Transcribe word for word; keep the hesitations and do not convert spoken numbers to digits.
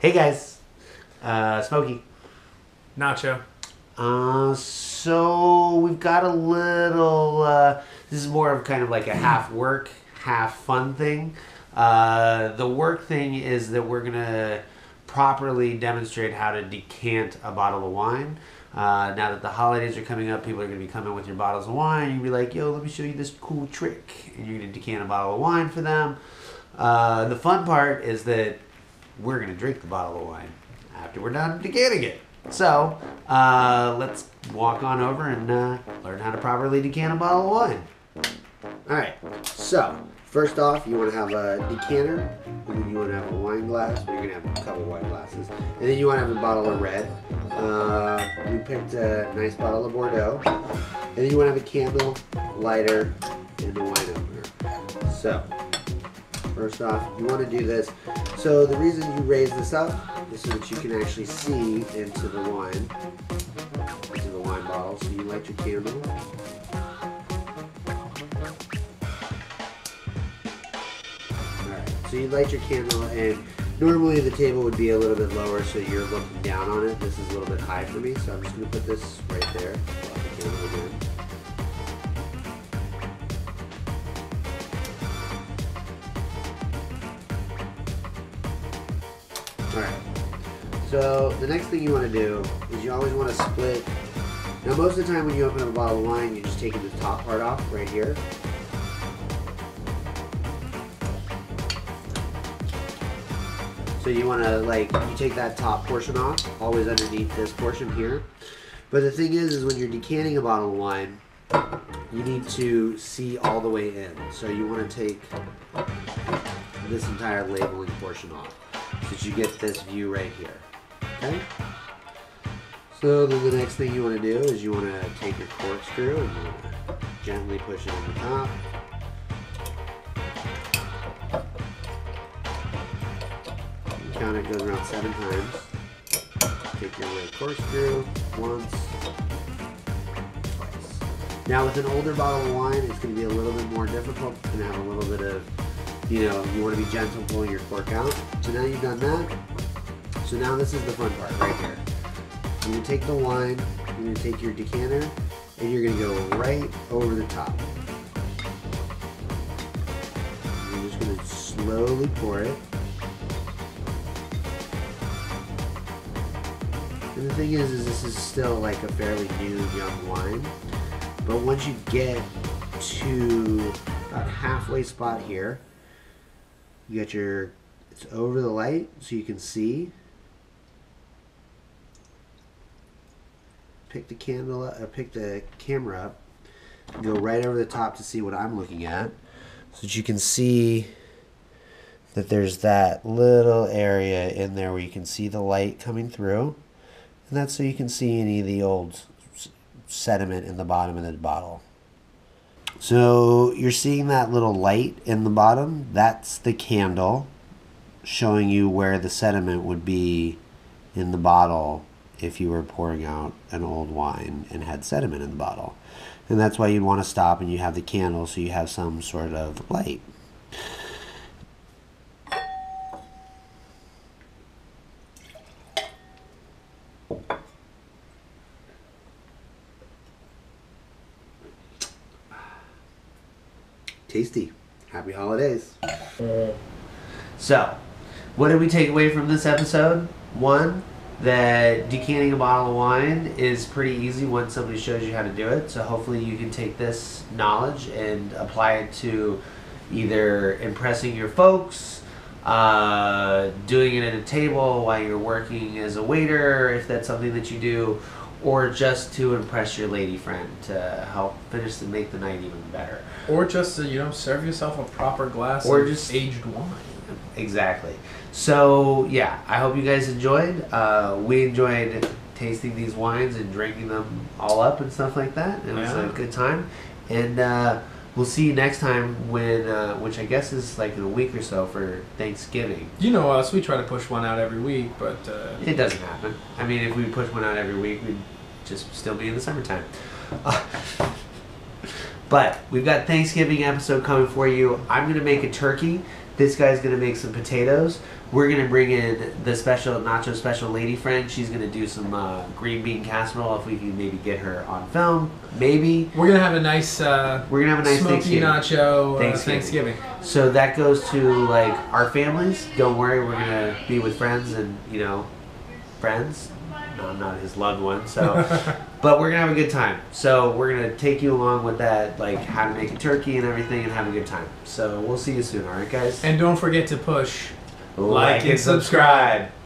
Hey guys, uh, Smokey. Nacho. Uh, so we've got a little, uh, this is more of kind of like a half work, half fun thing. Uh, the work thing is that we're going to properly demonstrate how to decant a bottle of wine. Uh, now that the holidays are coming up, people are going to be coming with your bottles of wine. You'll be like, yo, let me show you this cool trick. And you're going to decant a bottle of wine for them. Uh, the fun part is that we're going to drink the bottle of wine after we're done decanting it. So uh, let's walk on over and uh, learn how to properly decant a bottle of wine. All right, so first off, you want to have a decanter, and then you want to have a wine glass. You're going to have a couple wine glasses. And then you want to have a bottle of red. Uh, we picked a nice bottle of Bordeaux. And then you want to have a candle, lighter, and a wine opener. So first off, you want to do this. So the reason you raise this up is so that you can actually see into the wine, into the wine bottle. So you light your candle. Alright, so you light your candle, and normally the table would be a little bit lower, so you're looking down on it. This is a little bit high for me, so I'm just going to put this right there. Light the candle again. Alright, so the next thing you want to do is you always want to split. Now most of the time when you open up a bottle of wine, you're just taking the top part off right here. So you want to, like, you take that top portion off, always underneath this portion here. But the thing is, is when you're decanting a bottle of wine, you need to see all the way in. So you want to take this entire labeling portion off, so that you get this view right here, okay? So then the next thing you want to do is you want to take your corkscrew and you want to gently push it on the top. You count it, goes around seven times. Take your red corkscrew once, twice. Now with an older bottle of wine, it's going to be a little bit more difficult. It's going to have a little bit of, you know, you want to be gentle pulling your cork out. So now you've done that. So now this is the fun part right here. You're going to take the wine, you're going to take your decanter, and you're going to go right over the top. You're just going to slowly pour it. And the thing is, is this is still like a fairly new, young wine. But once you get to about halfway spot here, you got your, it's over the light so you can see. Pick the candle up, or pick the camera up, and go right over the top to see what I'm looking at, so that you can see that there's that little area in there where you can see the light coming through, and that's so you can see any of the old sediment in the bottom of the bottle. So you're seeing that little light in the bottom. That's the candle showing you where the sediment would be in the bottle if you were pouring out an old wine and had sediment in the bottle. And that's why you'd want to stop and you have the candle so you have some sort of light. Tasty. Happy holidays. So, what did we take away from this episode? One, that decanting a bottle of wine is pretty easy once somebody shows you how to do it. So hopefully you can take this knowledge and apply it to either impressing your folks, uh, doing it at a table while you're working as a waiter, if that's something that you do, or just to impress your lady friend to help finish and make the night even better. Or just to, you know, serve yourself a proper glass or of just aged wine. Exactly. So, yeah, I hope you guys enjoyed. Uh, we enjoyed tasting these wines and drinking them all up and stuff like that. It was yeah. a good time. And uh, we'll see you next time, when, uh, which I guess is like in a week or so for Thanksgiving. You know us. We try to push one out every week, but Uh, it doesn't happen. I mean, if we push one out every week, we'd just still be in the summertime. Uh, But we've got Thanksgiving episode coming for you. I'm going to make a turkey This guy's going to make some potatoes. We're going to bring in the special Nacho special lady friend. She's going to do some uh, green bean casserole if we can maybe get her on film. Maybe. We're going to have a nice uh, We're going to have a nice Smokey Nacho uh, Thanksgiving. Thanksgiving. So that goes to like our families. Don't worry, we're going to be with friends and, you know, friends. No, not his loved one. So, but we're gonna have a good time. So we're gonna take you along with that, like how to make a turkey and everything, and have a good time. So we'll see you soon. All right, guys. And don't forget to push, like, like and subscribe. subscribe.